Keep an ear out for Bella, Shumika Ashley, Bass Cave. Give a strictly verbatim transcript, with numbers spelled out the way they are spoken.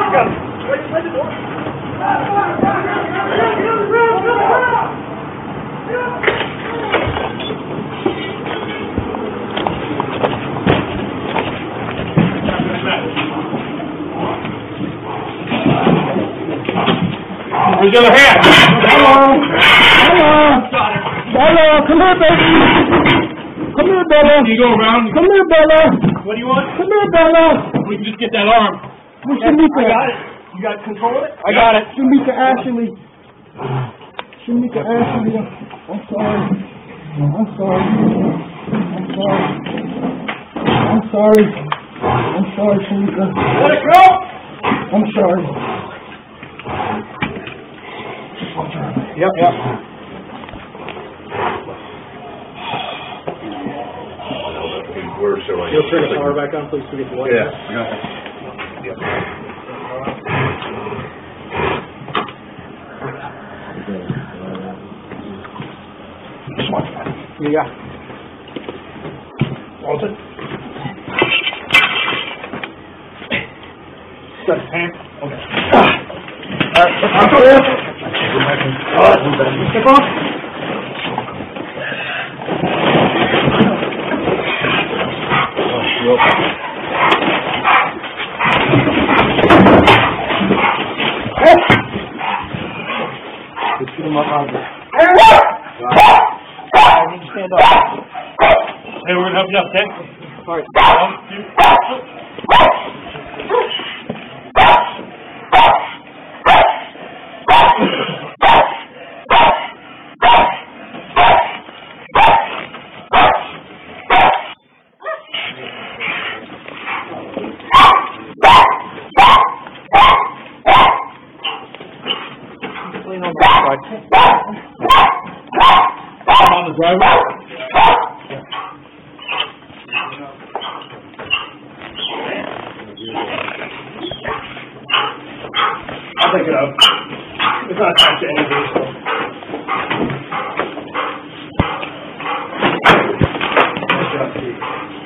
Where's the other hand? Hello. Hello. Bella, come here, baby. Come here, Bella. You go around. Come here, Bella. What do you want? Come here, Bella. We can just get that arm. Where's Shumika? I got it. You got control of it? I got it. Shumika Ashley. Shumika Ashley. I'm sorry. I'm sorry. I'm sorry. I'm sorry. I'm sorry, Shumika. Let it go. I'm sorry. Yep, yep. You'll turn the power back on, please, to get the light. Yeah, I got it. Yep. Just watch that. Yeah. Hold it. Set his hand. Okay. All right, let's go there. All right, step off. Yep. Yep. Let's get him up out of there. I need to stand up. Hey, we're going to help you up, okay? All right. One, two, I'll take it out. It's not attached to any vehicle. Nice job, Steve.